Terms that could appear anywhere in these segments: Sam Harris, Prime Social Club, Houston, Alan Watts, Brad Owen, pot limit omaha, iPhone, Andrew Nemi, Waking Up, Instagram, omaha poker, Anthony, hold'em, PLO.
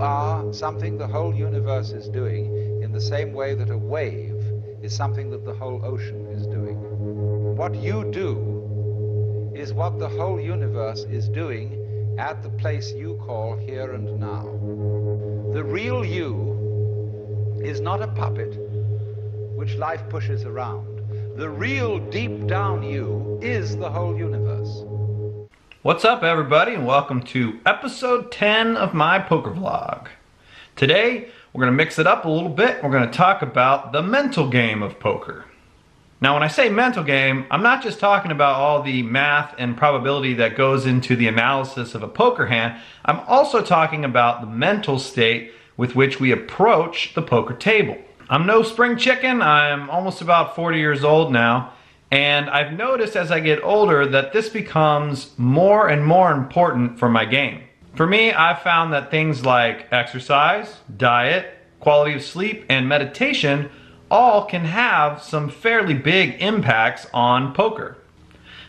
are something the whole universe is doing in the same way that a wave is something that the whole ocean is doing. What you do is what the whole universe is doing at the place you call here and now. The real you is not a puppet which life pushes around. The real deep down you is the whole universe. What's up everybody, and welcome to episode 10 of my poker vlog. Today we're going to mix it up a little bit. We're going to talk about the mental game of poker. Now when I say mental game, I'm not just talking about all the math and probability that goes into the analysis of a poker hand. I'm also talking about the mental state with which we approach the poker table. I'm no spring chicken. I'm almost about 40 years old now. And I've noticed as I get older that this becomes more and more important for my game. For me, I've found that things like exercise, diet, quality of sleep, and meditation all can have some fairly big impacts on poker.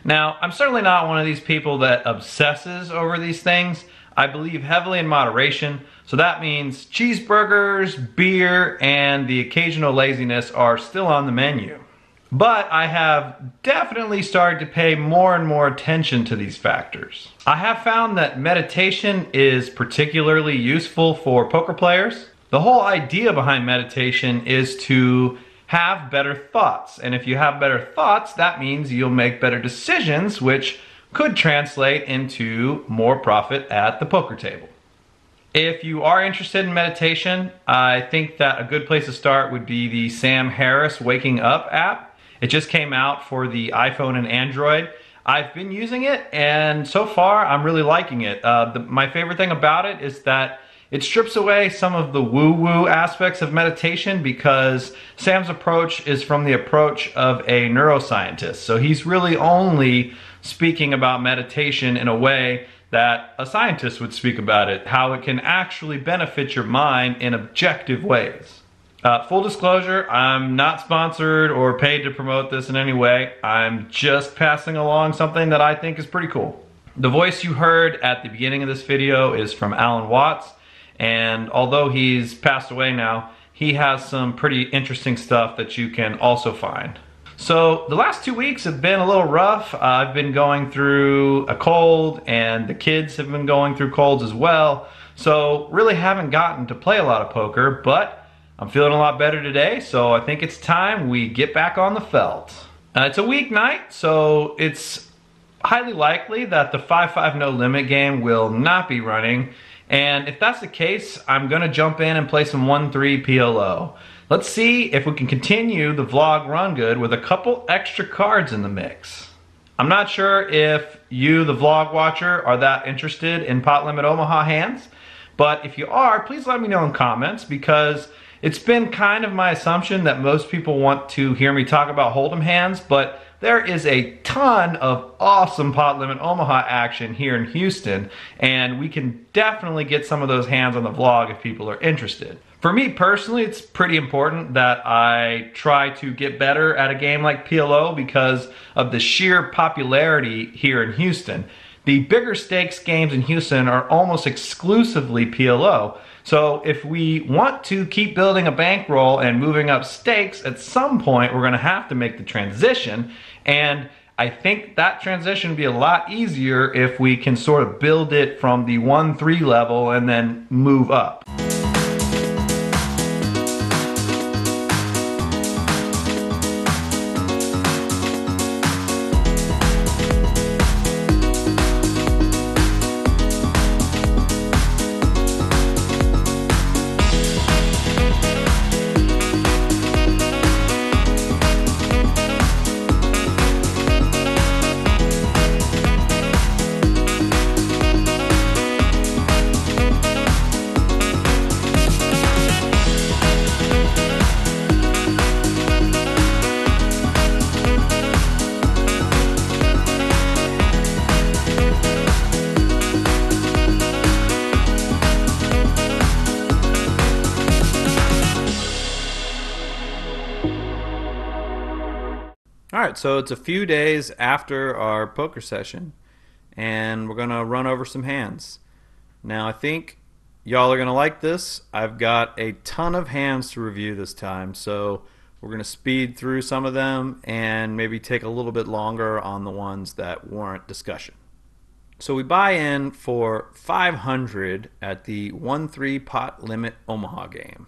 Now, I'm certainly not one of these people that obsesses over these things. I believe heavily in moderation, so that means cheeseburgers, beer, and the occasional laziness are still on the menu. But I have definitely started to pay more and more attention to these factors. I have found that meditation is particularly useful for poker players. The whole idea behind meditation is to have better thoughts. And if you have better thoughts, that means you'll make better decisions, which could translate into more profit at the poker table. If you are interested in meditation, I think that a good place to start would be the Sam Harris Waking Up app. It just came out for the iPhone and Android. I've been using it, and so far I'm really liking it. My favorite thing about it is that it strips away some of the woo-woo aspects of meditation, because Sam's approach is from the approach of a neuroscientist. So he's really only speaking about meditation in a way that a scientist would speak about it, how it can actually benefit your mind in objective ways. Full disclosure, I'm not sponsored or paid to promote this in any way. I'm just passing along something that I think is pretty cool. The voice you heard at the beginning of this video is from Alan Watts, and although he's passed away now, he has some pretty interesting stuff that you can also find. So the last 2 weeks have been a little rough. I've been going through a cold, and the kids have been going through colds as well, so really haven't gotten to play a lot of poker, but I'm feeling a lot better today, so I think it's time we get back on the felt. It's a weeknight, so it's highly likely that the 5-5 no limit game will not be running, and if that's the case, I'm gonna jump in and play some 1-3 PLO. Let's see if we can continue the vlog run good with a couple extra cards in the mix. I'm not sure if you, the vlog watcher, are that interested in pot limit Omaha hands, but if you are, please let me know in comments, because it's been kind of my assumption that most people want to hear me talk about hold'em hands, but there is a ton of awesome pot limit Omaha action here in Houston, and we can definitely get some of those hands on the vlog if people are interested. For me personally, it's pretty important that I try to get better at a game like PLO because of the sheer popularity here in Houston. The bigger stakes games in Houston are almost exclusively PLO. So if we want to keep building a bankroll and moving up stakes, at some point we're gonna have to make the transition. And I think that transition would be a lot easier if we can sort of build it from the 1-3 level and then move up. Alright, so it's a few days after our poker session, and we're going to run over some hands. Now I think Y'all are going to like this. I've got a ton of hands to review this time, so we're going to speed through some of them and maybe take a little bit longer on the ones that warrant discussion. So we buy in for 500 at the 1-3 pot limit Omaha game.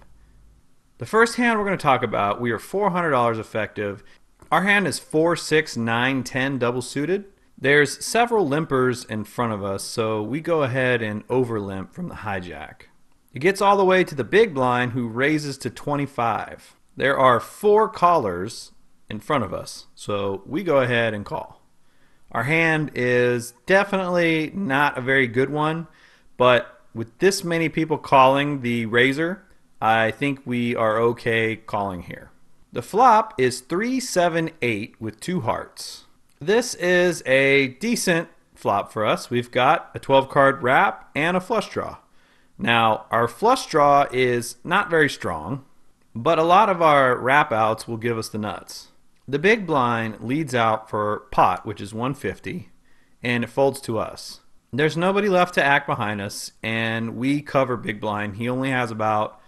The first hand we're going to talk about, we are $400 effective. Our hand is 4, 6, 9, 10 double suited. There's several limpers in front of us, so we go ahead and over limp from the hijack. It gets all the way to the big blind, who raises to 25. There are 4 callers in front of us, so we go ahead and call. Our hand is definitely not a very good one, but with this many people calling the raiser, I think we are okay calling here. The flop is 3-7-8 with 2 hearts. This is a decent flop for us. We've got a 12-card wrap and a flush draw. Now, our flush draw is not very strong, but a lot of our wrap outs will give us the nuts. The big blind leads out for pot, which is 150, and it folds to us. There's nobody left to act behind us, and we cover big blind. He only has about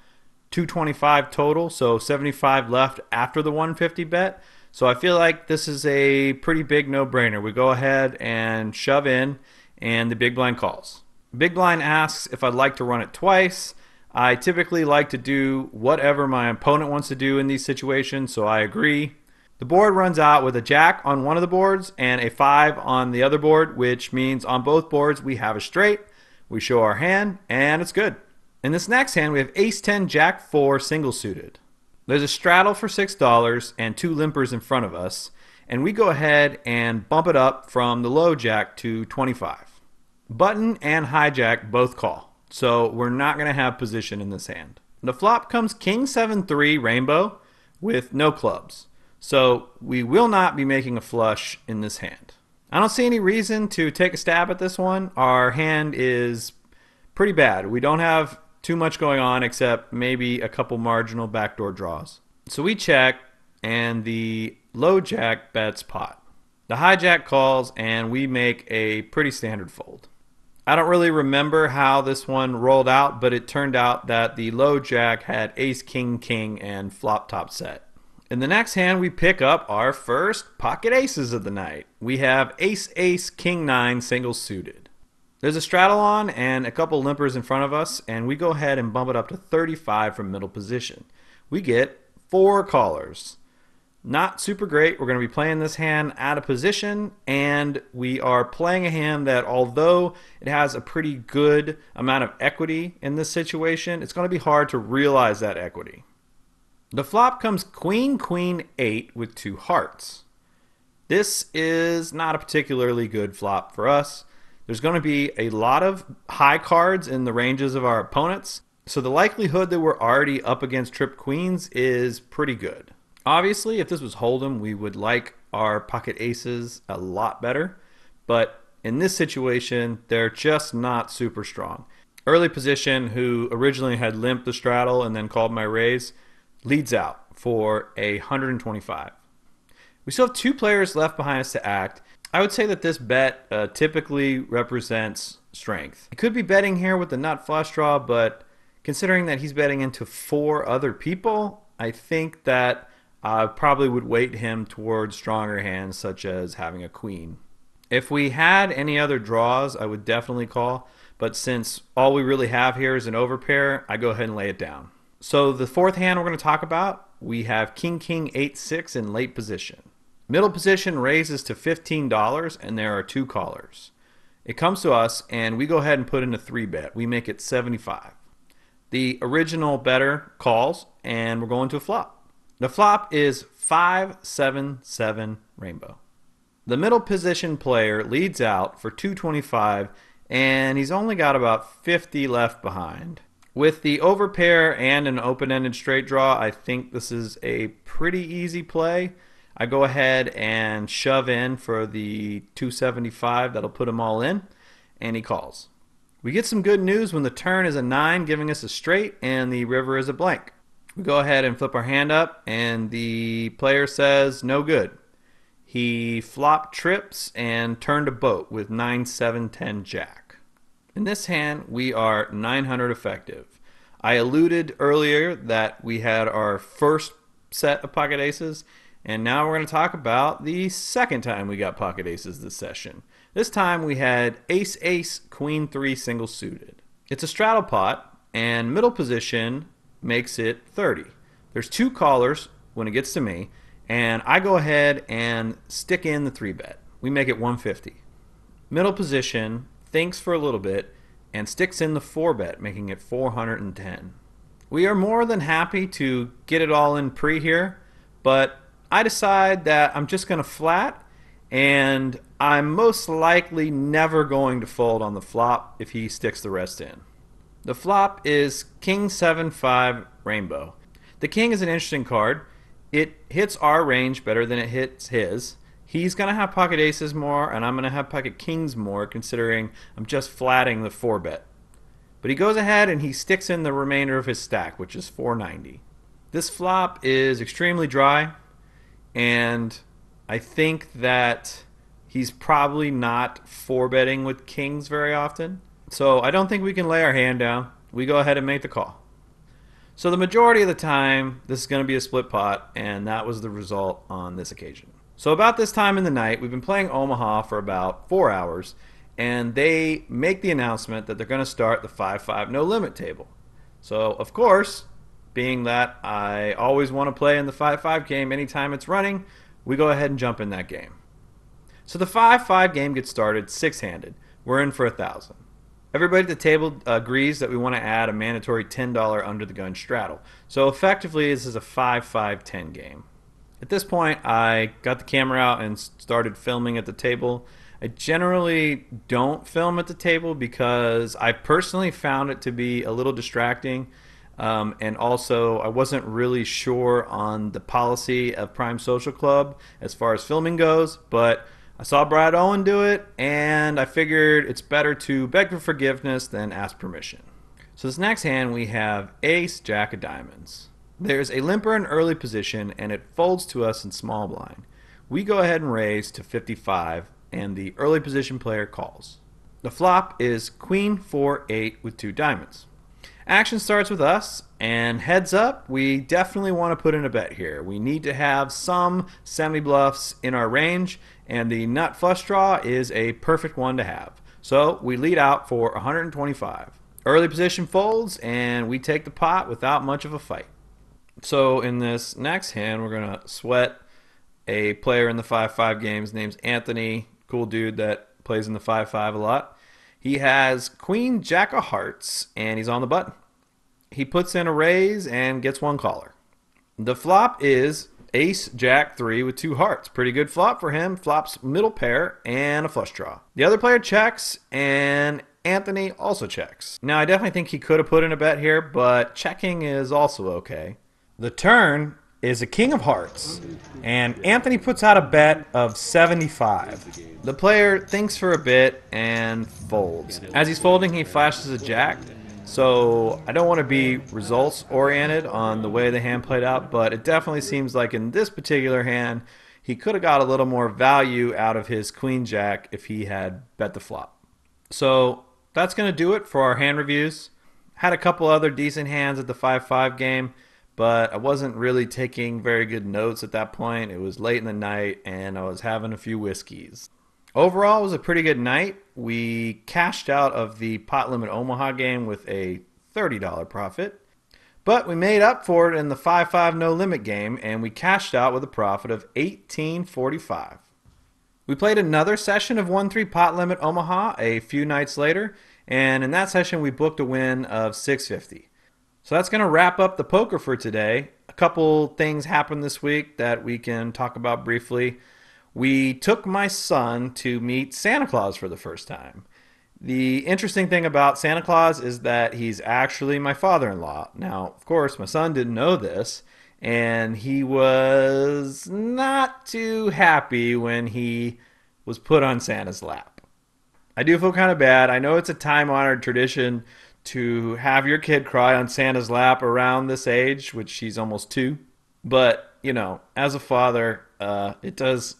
225 total, so 75 left after the 150 bet. So I feel like this is a pretty big no-brainer. We go ahead and shove in, and the big blind calls. Big blind asks if I'd like to run it twice. I typically like to do whatever my opponent wants to do in these situations, so I agree. The board runs out with a jack on one of the boards and a 5 on the other board, which means on both boards we have a straight. We show our hand, and it's good. In this next hand, we have ace-10, jack-4, single-suited. There's a straddle for $6 and 2 limpers in front of us, and we go ahead and bump it up from the low jack to 25. Button and hijack both call, so we're not going to have position in this hand. The flop comes king-7-3 rainbow with no clubs. So we will not be making a flush in this hand. I don't see any reason to take a stab at this one. Our hand is pretty bad. We don't have too much going on except maybe a couple marginal backdoor draws. So we check, and the low jack bets pot. The hijack calls, and we make a pretty standard fold. I don't really remember how this one rolled out, but it turned out that the low jack had ace, king, king, and flop top set. In the next hand, we pick up our first pocket aces of the night. We have ace, ace, king, nine, single suited. There's a straddle on and a couple limpers in front of us, and we go ahead and bump it up to 35 from middle position. We get 4 callers. Not super great. We're going to be playing this hand out of position, and we are playing a hand that, although it has a pretty good amount of equity in this situation, it's going to be hard to realize that equity. The flop comes queen, queen, 8 with 2 hearts. This is not a particularly good flop for us. There's going to be a lot of high cards in the ranges of our opponents, so the likelihood that we're already up against trip queens is pretty good. Obviously, if this was hold'em, we would like our pocket aces a lot better, but in this situation, they're just not super strong. Early position, who originally had limped the straddle and then called my raise, leads out for 125. We still have 2 players left behind us to act. I would say that this bet typically represents strength. He could be betting here with the nut flush draw, but considering that he's betting into 4 other people, I think that I probably would weight him towards stronger hands, such as having a queen. If we had any other draws, I would definitely call, but since all we really have here is an overpair, I go ahead and lay it down. So the fourth hand we're going to talk about, we have king, king, 8, 6 in late position. Middle position raises to $15, and there are 2 callers. It comes to us, and we go ahead and put in a 3-bet. We make it 75. The original better calls, and we're going to a flop. The flop is 5-7-7 rainbow. The middle position player leads out for 225, and he's only got about 50 left behind. With the overpair and an open-ended straight draw, I think this is a pretty easy play. I go ahead and shove in for the 275. That'll put them all in, and he calls. We get some good news when the turn is a 9, giving us a straight, and the river is a blank. We go ahead and flip our hand up, and the player says no good. He flop trips and turned a boat with 9, 7, 10, jack. In this hand, we are 900 effective. I alluded earlier that we had our first set of pocket aces, and now we're going to talk about the second time we got pocket aces this session. This time we had ace, ace, queen, three, single suited. It's a straddle pot, and middle position makes it 30. There's two callers when it gets to me, and I go ahead and stick in the 3-bet. We make it 150. Middle position thinks for a little bit and sticks in the 4-bet, making it 410. We are more than happy to get it all in pre here, but I decide that I'm just going to flat, and I'm most likely never going to fold on the flop if he sticks the rest in. The flop is King 7-5 Rainbow. The king is an interesting card. It hits our range better than it hits his. He's going to have pocket aces more, and I'm going to have pocket kings more, considering I'm just flatting the 4-bet. But he goes ahead and he sticks in the remainder of his stack, which is 490. This flop is extremely dry, and I think that he's probably not 4-betting with kings very often. So I don't think we can lay our hand down. We go ahead and make the call. So the majority of the time, this is going to be a split pot, and that was the result on this occasion. So about this time in the night, we've been playing Omaha for about 4 hours, and they make the announcement that they're going to start the 5-5 no limit table. So of course, being that I always want to play in the 5-5 game anytime it's running, we go ahead and jump in that game. So the 5-5 game gets started six-handed. We're in for 1,000. Everybody at the table agrees that we want to add a mandatory $10 under the gun straddle. So effectively, this is a 5-5-10 game. At this point, I got the camera out and started filming at the table. I generally don't film at the table because I personally found it to be a little distracting, and also I wasn't really sure on the policy of Prime Social Club as far as filming goes, but I saw Brad Owen do it, and I figured it's better to beg for forgiveness than ask permission. So this next hand, we have ace, jack of diamonds. There's a limper in early position, and it folds to us in small blind. We go ahead and raise to 55, and the early position player calls. The flop is queen, 4-8 with two diamonds. Action starts with us, and heads up, we definitely want to put in a bet here. We need to have some semi-bluffs in our range, and the nut flush draw is a perfect one to have. So we lead out for 125. Early position folds, and we take the pot without much of a fight. So in this next hand, we're going to sweat a player in the 5-5 game. His name's Anthony, cool dude that plays in the 5-5 a lot. He has queen, jack of hearts, and he's on the button. He puts in a raise and gets one caller. The flop is ace, jack, three with two hearts. Pretty good flop for him. Flops middle pair and a flush draw. The other player checks, and Anthony also checks. Now, I definitely think he could have put in a bet here, but checking is also okay. The turn is a king of hearts, and Anthony puts out a bet of 75. The player thinks for a bit and folds. As he's folding, he flashes a jack, so I don't want to be results oriented on the way the hand played out, but it definitely seems like in this particular hand, he could have got a little more value out of his queen jack if he had bet the flop. So that's going to do it for our hand reviews. Had a couple other decent hands at the 5-5 game, but I wasn't really taking very good notes at that point. It was late in the night, and I was having a few whiskeys. Overall, it was a pretty good night. We cashed out of the pot limit Omaha game with a $30 profit, but we made up for it in the 5-5 no limit game, and we cashed out with a profit of $18.45. We played another session of 1-3 pot limit Omaha a few nights later, and in that session, we booked a win of $6.50. So that's going to wrap up the poker for today. A couple things happened this week that we can talk about briefly. We took my son to meet Santa Claus for the first time. The interesting thing about Santa Claus is that he's actually my father-in-law. Now, of course, my son didn't know this, and he was not too happy when he was put on Santa's lap. I do feel kind of bad. I know it's a time-honored tradition to have your kid cry on Santa's lap around this age, which she's almost 2. But, you know, as a father, it does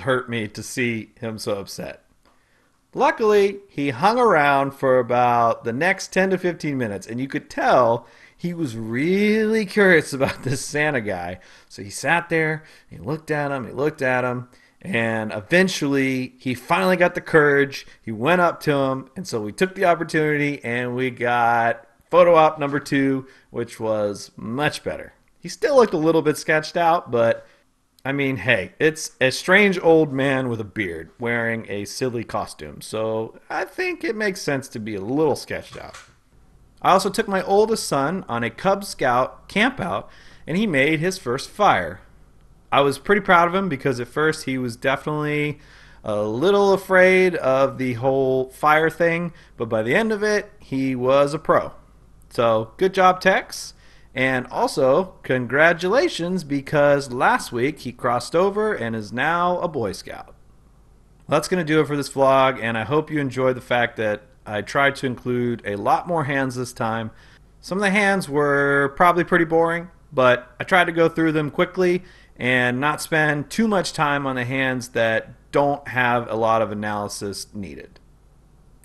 hurt me to see him so upset. Luckily, he hung around for about the next 10 to 15 minutes, and you could tell he was really curious about this Santa guy. So he sat there, he looked at him, and eventually he finally got the courage. He went up to him, and so we took the opportunity, and we got photo op number 2, which was much better. He still looked a little bit sketched out, but I mean, hey, it's a strange old man with a beard wearing a silly costume, so I think it makes sense to be a little sketched out. I also took my oldest son on a Cub Scout campout, and he made his first fire. I was pretty proud of him because at first he was definitely a little afraid of the whole fire thing, but by the end of it, he was a pro. So good job, Tex. And also, congratulations, because last week he crossed over and is now a Boy Scout. Well, that's going to do it for this vlog, and I hope you enjoyed the fact that I tried to include a lot more hands this time. Some of the hands were probably pretty boring, but I tried to go through them quickly and not spend too much time on the hands that don't have a lot of analysis needed.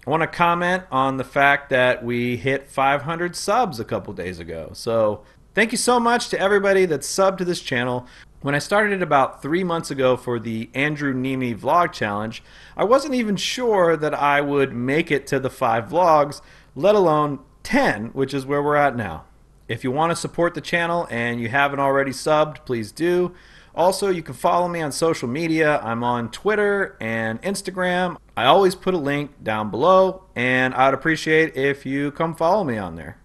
I want to comment on the fact that we hit 500 subs a couple days ago. So thank you so much to everybody that's subbed to this channel. When I started it about 3 months ago for the Andrew Nemi Vlog Challenge, I wasn't even sure that I would make it to the 5 vlogs, let alone 10, which is where we're at now. If you want to support the channel and you haven't already subbed, please do. Also, you can follow me on social media. I'm on Twitter and Instagram. I always put a link down below, and I'd appreciate if you come follow me on there.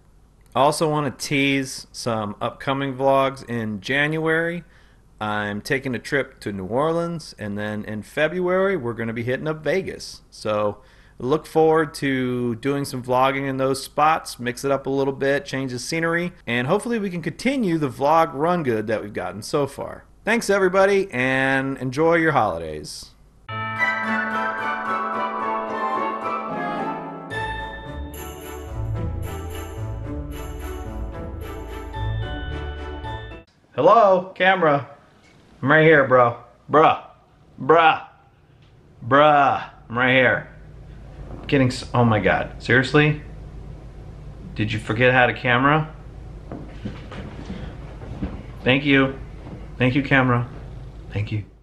I also want to tease some upcoming vlogs in January. I'm taking a trip to New Orleans, and then in February, we're going to be hitting up Vegas. So look forward to doing some vlogging in those spots, mix it up a little bit, change the scenery, and hopefully we can continue the vlog run good that we've gotten so far. Thanks everybody, and enjoy your holidays. Hello, camera. I'm right here, bro. Bruh. I'm right here. Oh my god, seriously? Did you forget how to camera? Thank you. Thank you, camera. Thank you.